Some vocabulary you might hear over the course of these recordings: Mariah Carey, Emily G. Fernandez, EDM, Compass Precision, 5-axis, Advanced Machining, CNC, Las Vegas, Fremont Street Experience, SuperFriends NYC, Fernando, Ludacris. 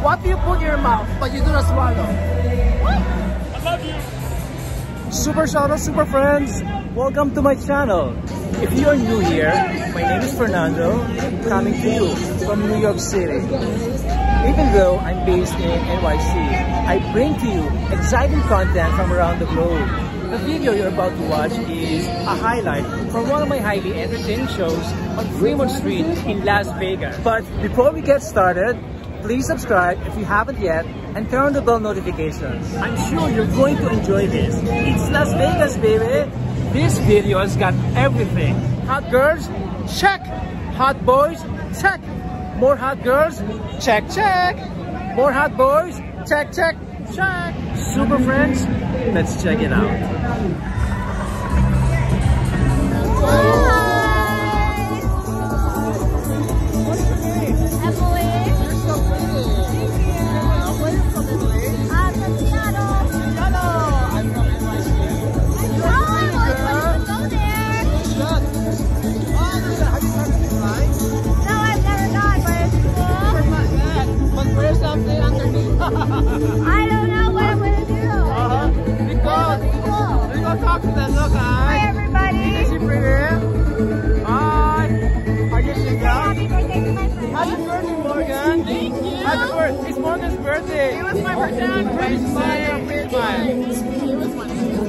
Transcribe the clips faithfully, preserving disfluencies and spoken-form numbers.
What do you put in your mouth but you do not swallow? What? I love you. Super shout out, super friends. Welcome to my channel. If you are new here, my name is Fernando, coming to you from New York City. Even though I'm based in N Y C, I bring to you exciting content from around the globe. The video you're about to watch is a highlight from one of my highly entertaining shows on Fremont Street in Las Vegas. But before we get started, please subscribe if you haven't yet and turn on the bell notifications. I'm sure you're going to enjoy this. It's Las Vegas, baby! This video has got everything. Hot girls, check! Hot boys, check! More hot girls, check, check! More hot boys, check, check, check! Super friends, let's check it out. Hi. I don't know what I'm gonna do. Uh-huh. Because we're gonna talk to them, look, hi. Hi everybody. Is she pretty? Hi. Are you single? Happy birthday to my friend. Happy birthday, Morgan. Thank you. Happy birthday. It's Morgan's birthday. It was my birthday. Oh, praise my praise my. It was my birthday.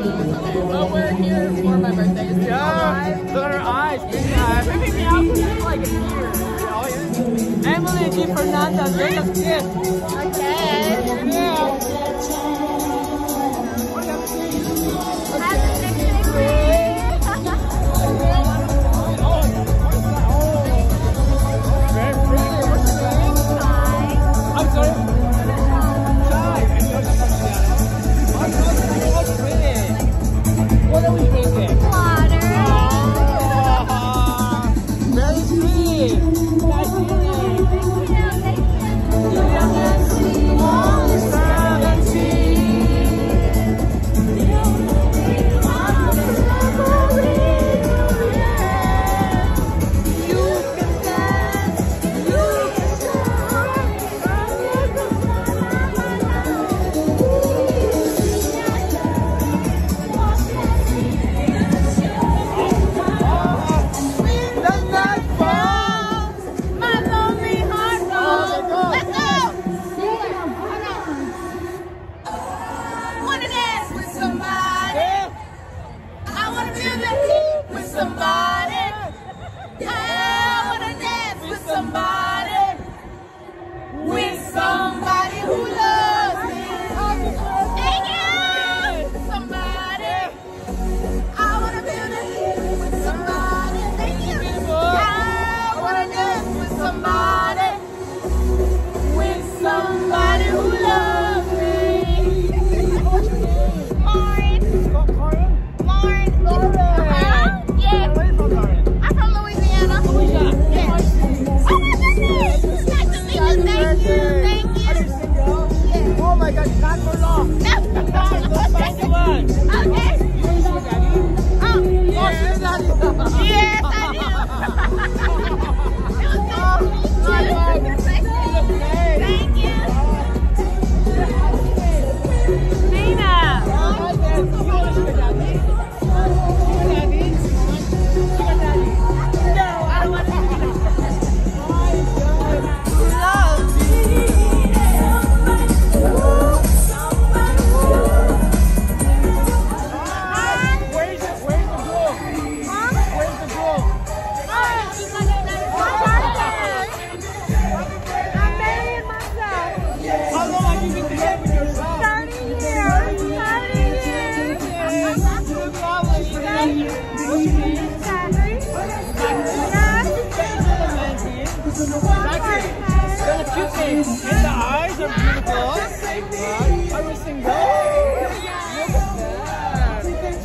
Well, we're here for my birthday. It's yeah. Look at her eyes. Big eyes. They're making me out for like a year. Oh yeah. Emily G. Fernandez, make us kiss. Okay. And the eyes are beautiful. Uh, are we single? Yeah. Look at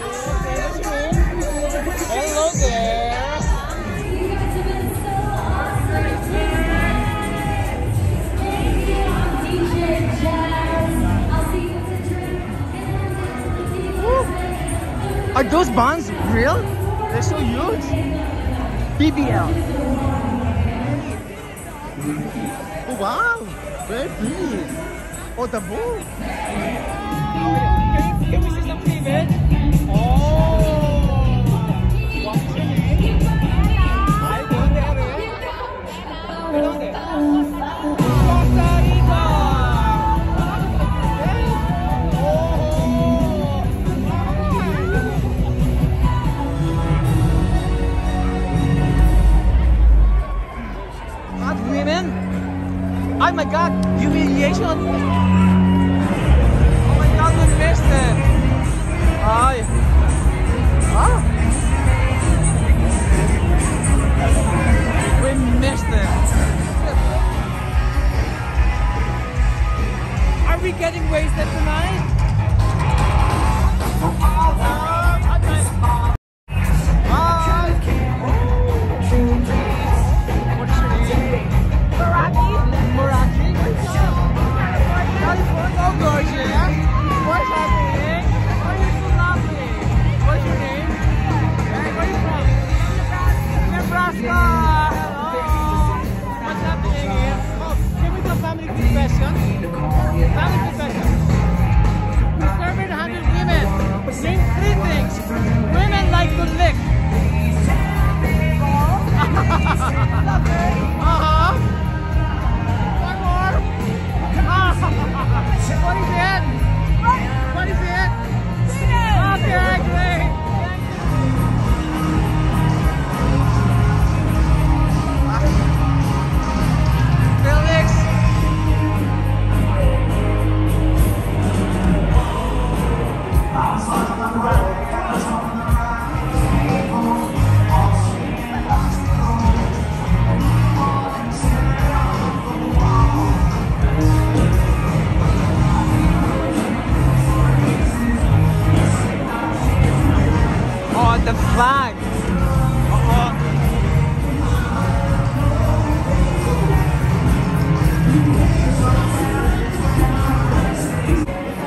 that. Hello there. Woo. Are those buns real? They're so huge. B B L. wow, very pretty. Oh, the boat. Can, can we see some cleavage? Oh, watch your name. I don't have it. I don't have it. Oh my god, humiliation! Oh my god, we missed it! Ay. Ah. We missed it! Are we getting wasted tonight? Oh,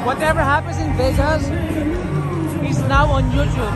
whatever happens in Vegas is now on YouTube.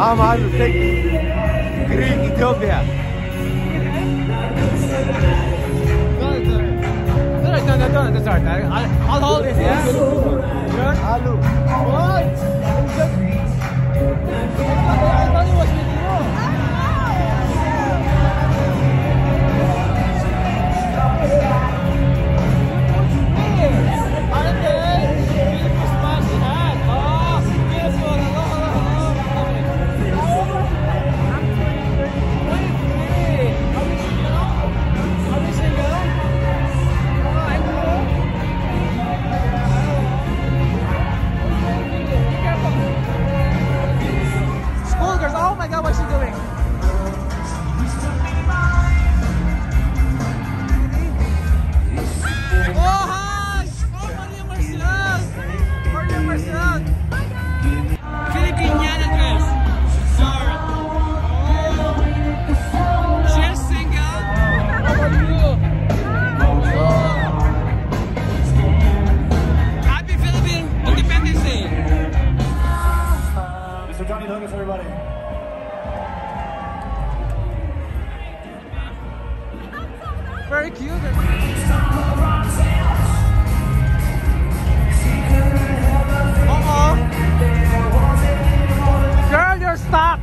I'm out to take Greek Ethiopia. No, no, no, no, no, sorry. I'll hold it, yeah? Sure? What? I thought it was with you. I don't know. Very cute. Uh-oh. Girl, you're stuck.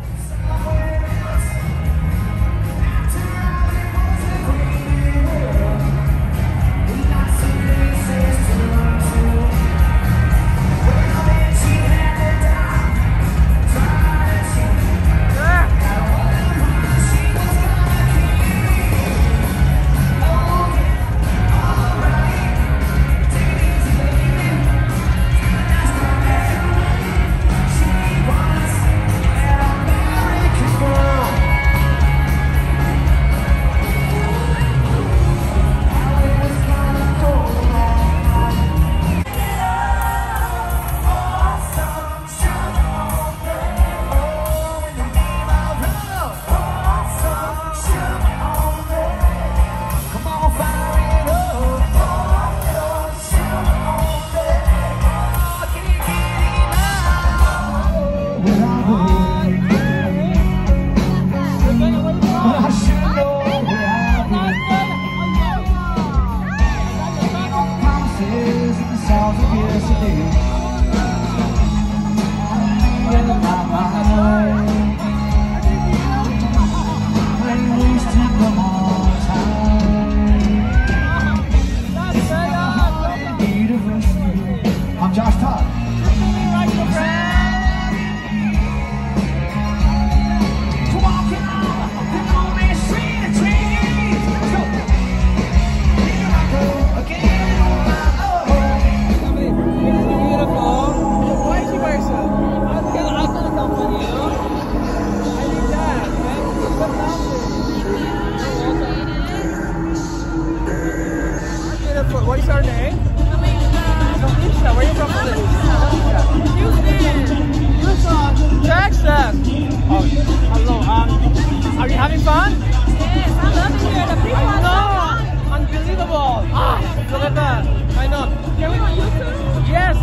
Having fun? Yes, I love it here. The people I know, unbelievable. Ah, look at that. I know. Can we on YouTube? Yes.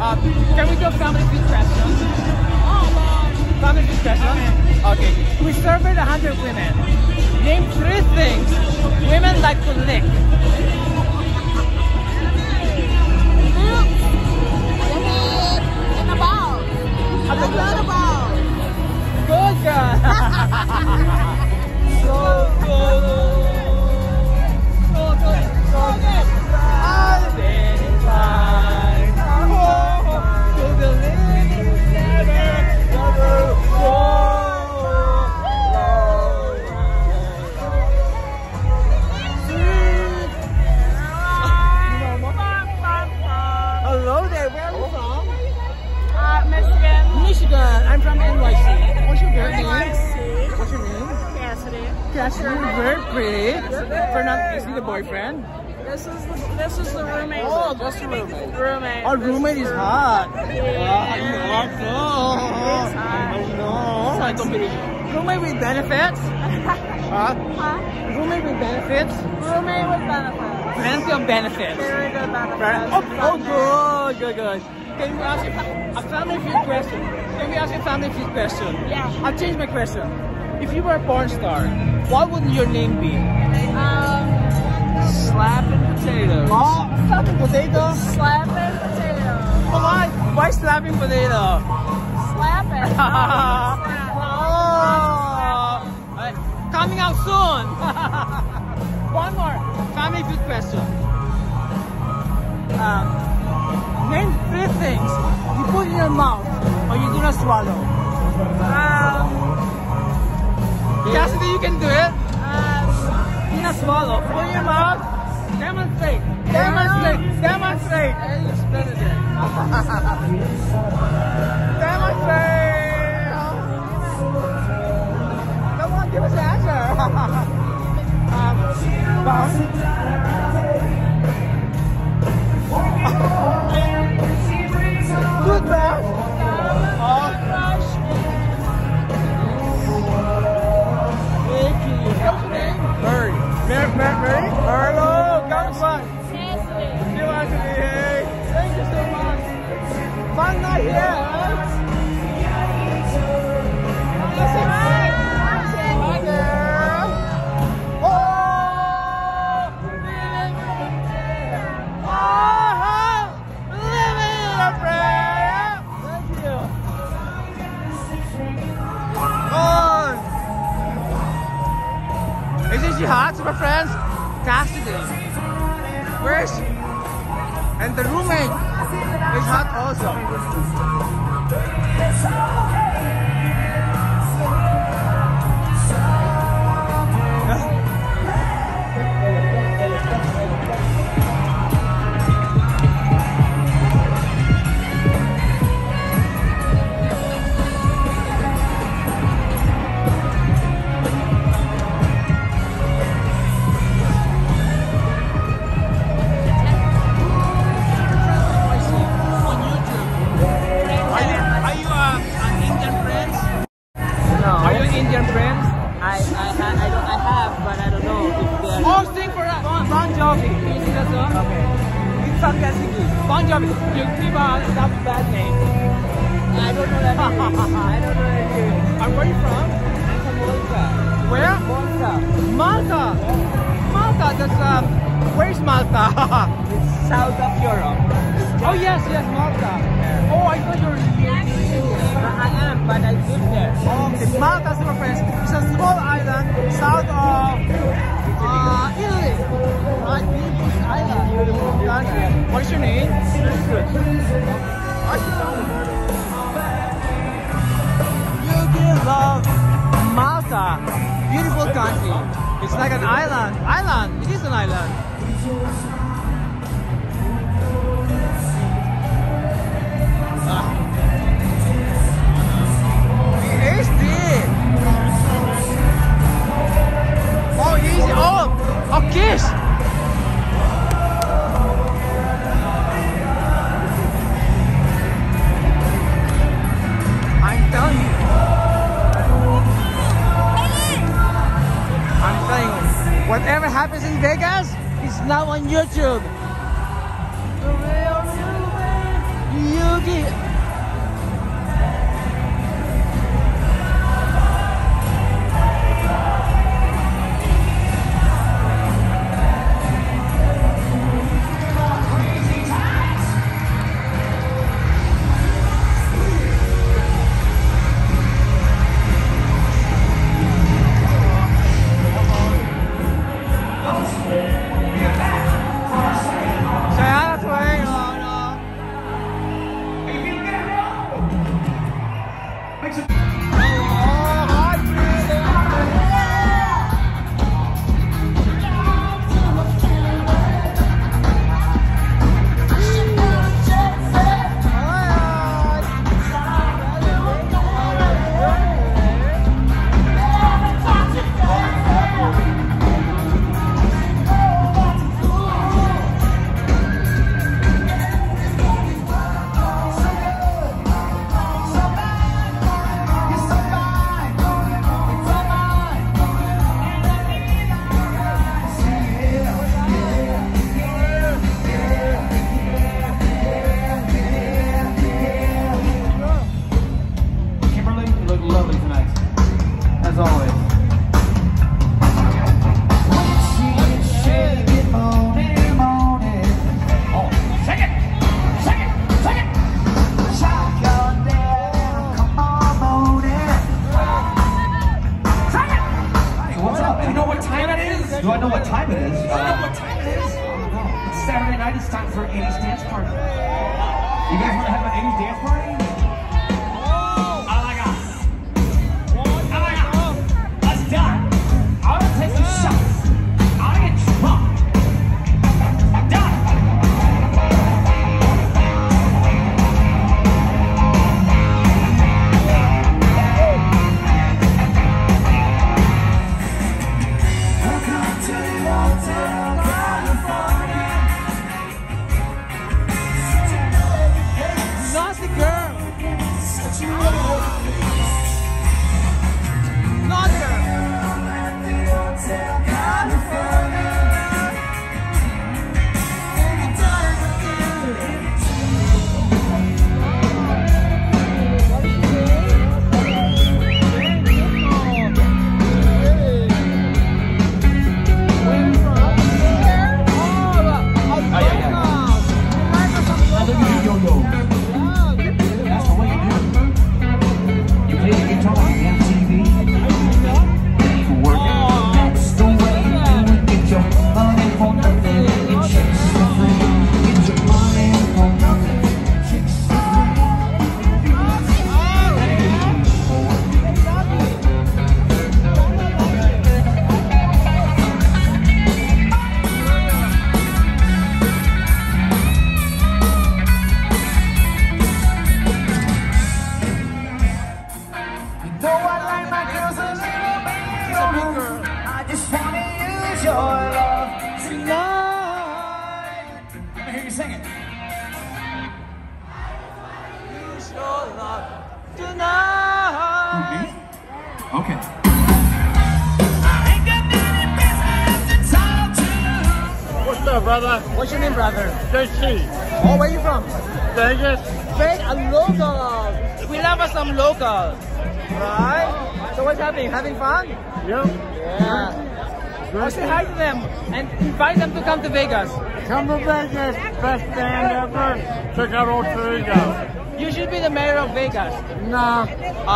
Uh, can we do a family discussion? Oh, Lord. Family discussion? Okay. Okay. We surveyed one hundred women. Name three things women like to lick. I love the balls. Good girl. So good. So good. So good. I've been inclined. Oh, to the living never, never. Oh. Hello there. Where are you from? Uh, Michigan. Michigan. I'm from N Y C. What's your girl name? N Y C. What's your name? Cassidy. Cassidy, very pretty. Fernando, is he the boyfriend? This is the, this is the roommate. Oh, that's the roommate. Roommate. Our roommate is hot. Yeah. I know. I know. It's like competition. Roommate with benefits? Huh? Huh? Roommate with benefits? Roommate with benefits. Plenty of benefits. Very good benefits. Oh, oh, good, good, good. Can we ask a family feud question? Can we ask a family feud question? Yeah. I'll change my question. If you were a porn star, what would your name be? Um, slapping potatoes. Oh, slapping potato? Slapping potato. Why? Why slapping potato? Slapping. Oh, slap. Oh. Right. Coming out soon. One more family feud question. Um. Name three things you put in your mouth or you do not swallow. Um, Cassidy, you can do it. Uh, do not swallow. Put in your mouth. Demonstrate. Demonstrate. Demonstrate. Demonstrate. Demonstrate. Come on, give us an answer. um, bounce. Good back. Murray. Murray. Murray. Hello. Come on. Thank you so much. Fun night here. Hi, girl. Oh. Oh. Living in a friend. Isn't she hot, my friends? Cassidy. Where is she? And the roommate is hot also. I'm telling you. happens in Vegas is now on YouTube. The real Yugi. Do I know what time it is? Do I know what time it is? Oh, it's Saturday night, it's time for an eighties dance party. You guys want to have an eighties dance party? Oh! I like us. I like us. Let's do it. I want to take some shots. I want to get drunk. I'm done. Brother. What's your name, brother? J C. Oh, where are you from? Vegas. Vegas, a local. We love us some locals. Right? So what's happening? Having fun? Yep. Yeah. Good. I'll say hi to them and invite them to come to Vegas. Come to Vegas. Best thing ever. Check out old Vegas. You should be the mayor of Vegas. No.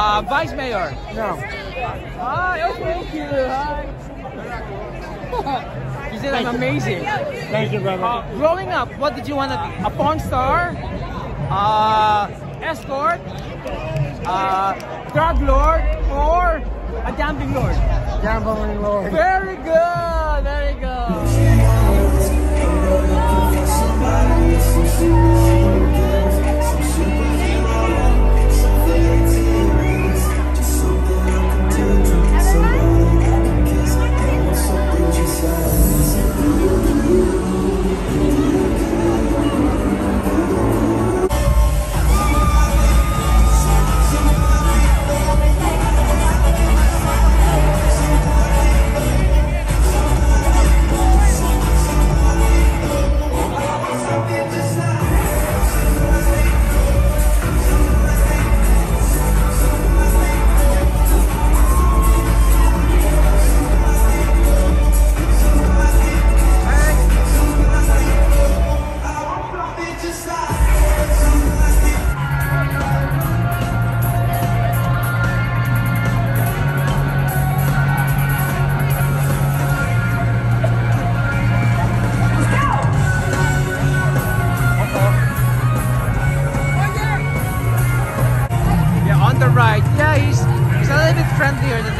Uh, vice mayor. No. Hi, oh, thank you. Hi. You said that's amazing. Thank you, brother. Uh, growing up, what did you want to be? A porn star? Uh, escort? Uh, drug lord? Or a gambling lord? Gambling lord. Very good, very good.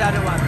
other one.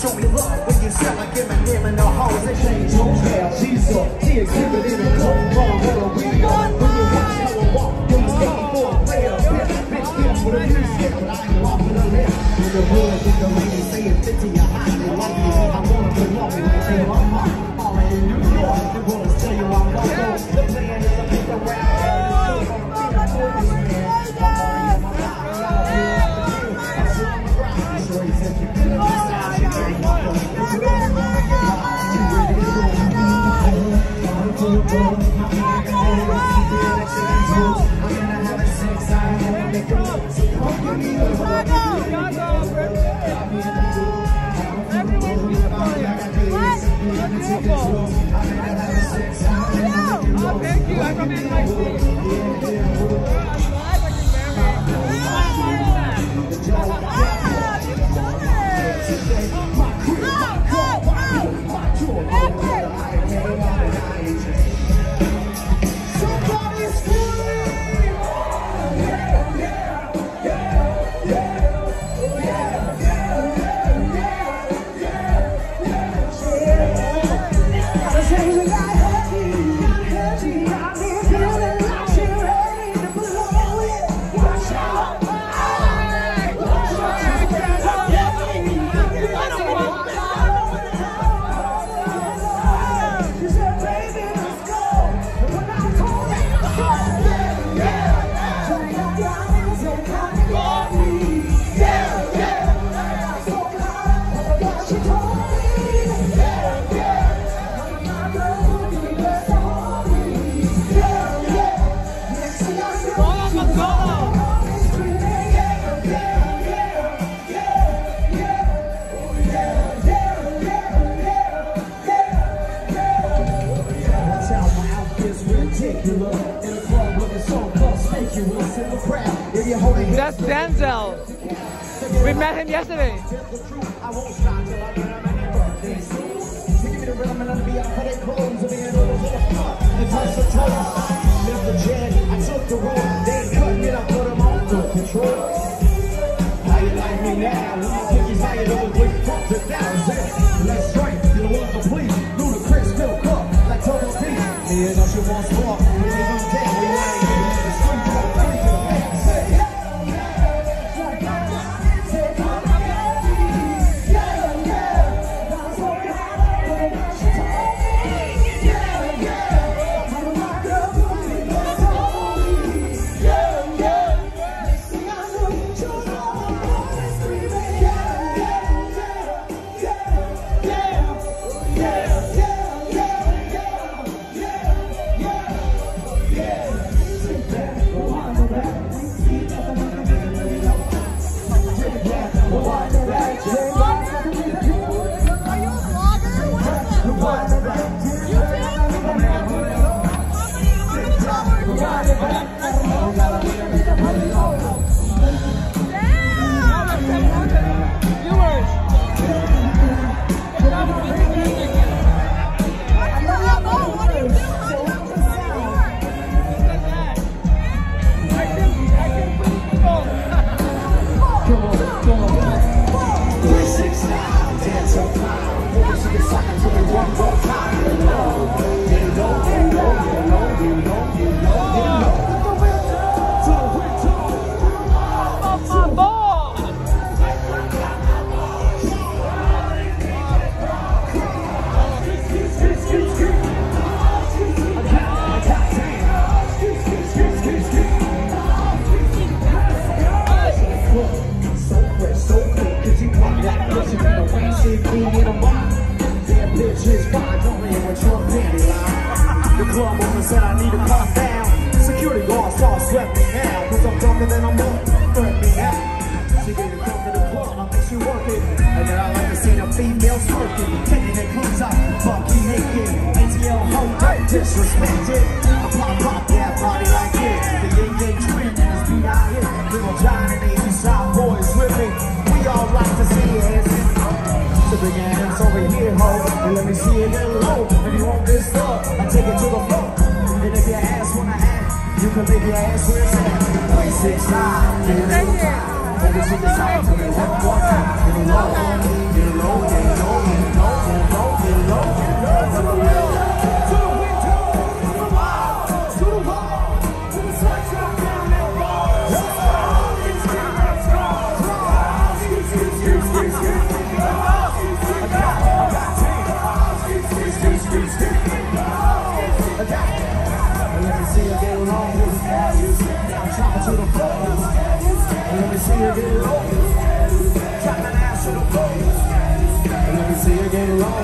Show me love when you sell like him and him and the hoes. They change hoes now. She's up. She exhibit in a cold ball with a wheel. When you watch how I walk, you was looking for a player. Bitch, bitch, with a new skill. I ain't walking a lip. With the hood, with the lady saying fifty, you're hot. They love me. I want to love me. They say I'm hot. All in New York, they want to tell you I'm not lost. The plan is a big around. That's Denzel. We met him yesterday. I won't stop till I get my birthday. Give me the rhythm and I'll be out for their clothes and be in order for the fuck. The touch of toys. Live the jam. I took the road. They cut me and I put them on the control. How you like me now? When my cookies high and over with fuck the thousand. Let's strike. You don't want to please. Ludacris, Bill Cook. Like Total P. Here's how she wants to walk. We live on dead. We lying. The street for the freak of the face. Yeah. that pussy from the way she be in a mile. That bitch is fine, don't leave with your panty line. The club owner said I need to pop down. Security guards start swept me now, cause I'm drunker than I'm up, threat me out. She didn't come to the club, I think she working. And then I like to see the females working, taking their clothes out, fucking naked. A T L ho, don't disrespect it. I pop, pop that body like it. The yin yang twin and it's B I A. Little John and the East Side boys with me. We all like to see it. The big ass over here, ho, and let me see it down low. If you want this stuff, I take it to the floor. And if your ass wanna act, you can leave your ass where it's at. three six nine, get it all time. Take it to the side, take it one more time. Get it low, get it low, get it low, get it low, get it low, get it low, get it low, get it low. To the floor, let me see you get low. Drop an ass to the floor, let me see you get low. Drop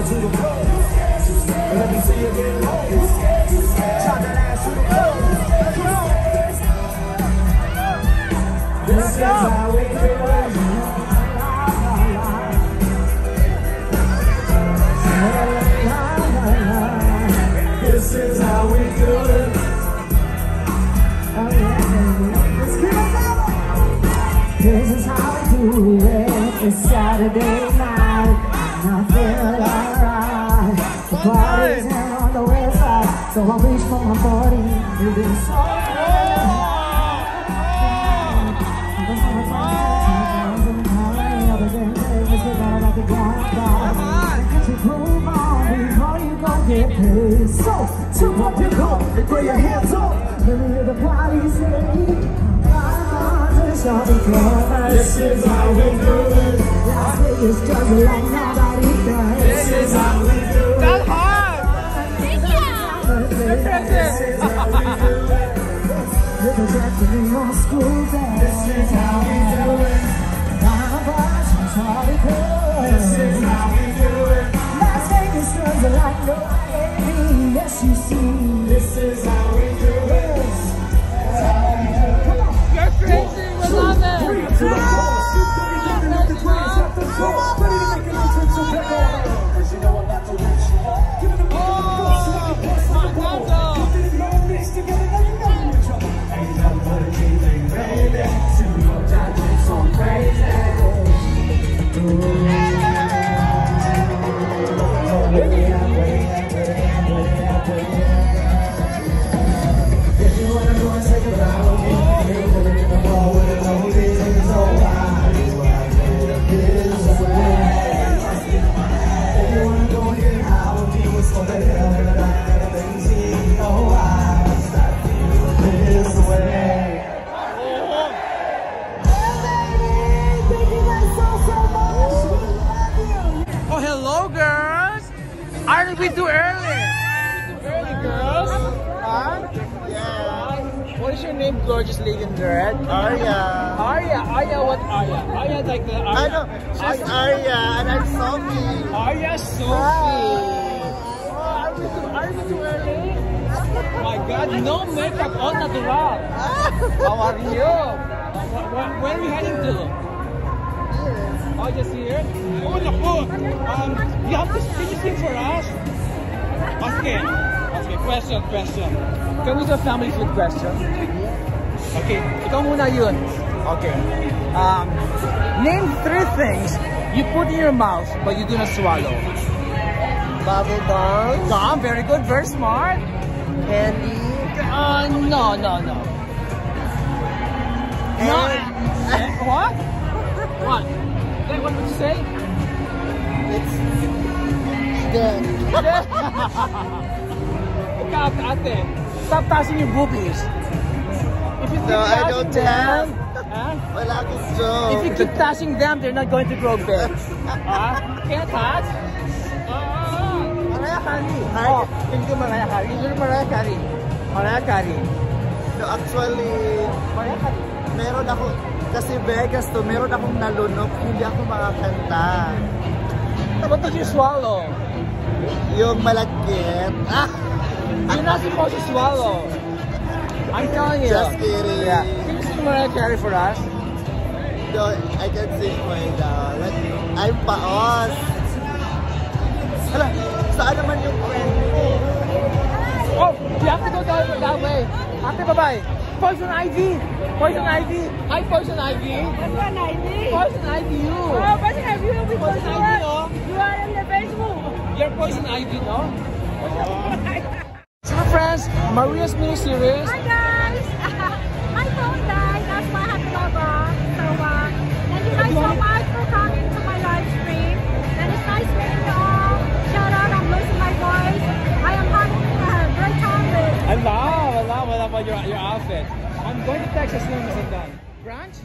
it to the floor, let me see you get low. Drop an ass to the floor. This is how we do it. This is how we do it. It's Saturday night and I feel alright. The party's out on the west side, so I reach for my body and do this. So, two up your cup and throw your hands up. Let me hear the party say. This is how we do it. Las Vegas does it like nobody does. This is how we do it. That's hard. Thank you. This is how we do it. Little Jackson on school day. This is how we do it. My boss is hard to go. This is how we do it. Las Vegas does it like nobody. Yes, you see. This is how we do it. That's how we do it. Come on. You're crazy. To the floor, she's dirty, looking at the dreams at the door. Ready to make an entrance, so take her on. Cause you know I'm not too rich. Give it a break on the floor, so I can bust on the ball. Put it in your mix together, now you know you're in trouble. Ain't nothing but a G-Thing, baby. See me on John James, so I'm crazy. If you wanna go and take a ride with me, you ain't gonna get the ball with it, no need. Oh, hello, girls. Why did we do early? Why did we do early, girls? Huh? Yeah. What is your name, gorgeous lady in red? Arya. Arya. Arya, what Arya? Arya like the Arya. I know. I'm Arya and I'm Sophie. Arya, Sophie. Are you too early? Oh my god, no makeup on at all. How are you? Where, where are we heading to? Here. Oh, just here? Oh, the food. Um, you have to speak it for us? Okay. Okay, question, question. Can we do a family food question? Okay, ikaw muna yun. Okay. Um, name three things you put in your mouth but you do not swallow. Bubble balls. Tom, very good, very smart. Candy. Uh, no, no, no. And no. And what? What? Wait, what did you say? It's dead. Stop, ate. Stop touching your boobies. If you keep no, touching I don't them, huh? Well, I don't know. If you keep touching them, they're not going to grow big. uh, can't touch. Mariah Carey. Can you do Mariah Carey? You do Mariah Carey. Mariah Carey. No, actually, Mariah Carey. Meron ako. kasi Vegas to, meron akong nalunok, hindi ako makakanta. What did you swallow? Yung malagkit. Ah! You're not supposed to swallow. I'm telling you. Just kidding. Yeah. Can you sing Mariah Carey for us? No, I can't sing right now. I'm paos. Hala, saan naman yung friend ko? Oh, you have to go that, that way. After, bye-bye. Poison Ivy! Poison Ivy! Hi, Poison Ivy! Poison Ivy! Poison Ivy, you! Oh, Poison Ivy, you! Because Poison Ivy, no? You are in the Facebook! You're Poison Ivy, no? So, friends, Maria's mini series. Hi, guys! My phone died. That's why I had to log off. So, uh, thank you guys so much for coming to my live stream. And it's nice meeting you all. Shout out, I'm losing my voice. I am having a great time with. I love about your, your outfit. I'm going to Texas as soon as I'm done. Brunch?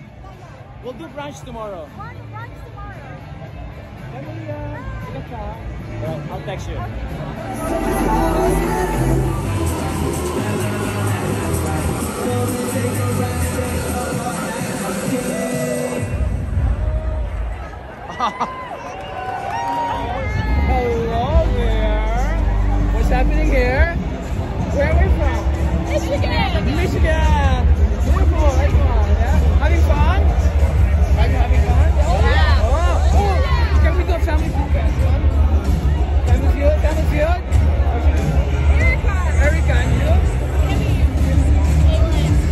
We'll do brunch tomorrow. Brunch, brunch tomorrow. Emily, uh, well, I'll text you. Hello there. What's happening here? Where are we from? Michigan! Michigan! Beautiful, excellent, yeah? Having fun? Are you having fun? Yeah! Oh, oh. Can we do a family food fest? Family field? Family field? Erica! Erica, and you?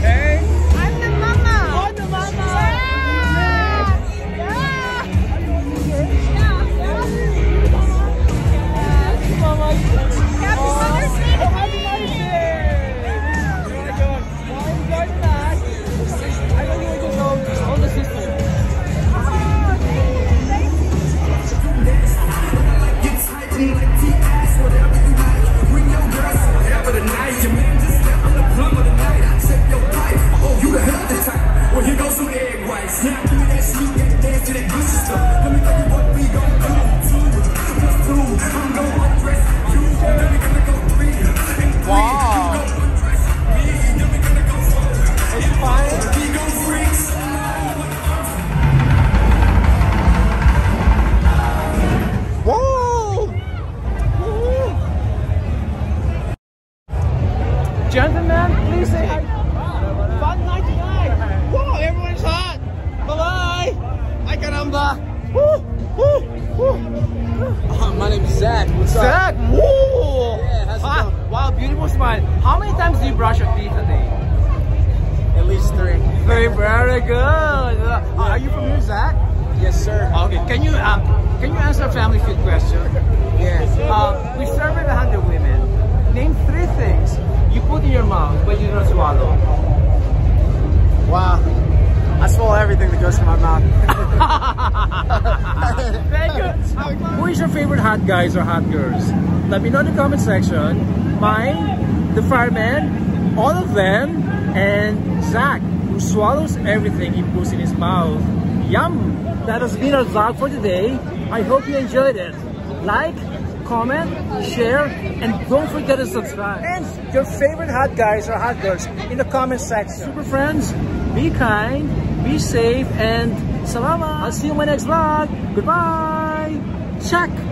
Hey! I'm the mama! Oh, the mama! Yeah! Yeah! yeah. Are you all here? Yeah! Happy yeah. mama! Happy Mother's Day! Oh, happy Mother's Day! Gentlemen, please say hi. Fun night tonight. Whoa, everyone's hot. Bye-bye. Ay caramba. Woo, woo, woo. Oh, my name is Zach. What's Zach. Up? Zach, woo. Yeah, how's ah, it going? Wow, beautiful smile. How many times do you brush your teeth a day? At least three. Three, very good. Uh, are you from here, Zach? Yes, sir. Okay, can you, um, can you answer a family feud question? Yes. Uh, we surveyed one hundred women. Name three things you put in your mouth, but you don't swallow. Wow. I swallow everything that goes in my mouth. Thank you. Who is your favorite hot guys or hot girls? Let me know in the comment section. Mine, the fireman, all of them, and Zach, who swallows everything he puts in his mouth. Yum! That has been our vlog for today. I hope you enjoyed it. Like, comment, share, and don't forget to subscribe. And your favorite hot guys or hot girls in the comment section. Super friends, be kind, be safe, and salamat. I'll see you in my next vlog. Goodbye. Check.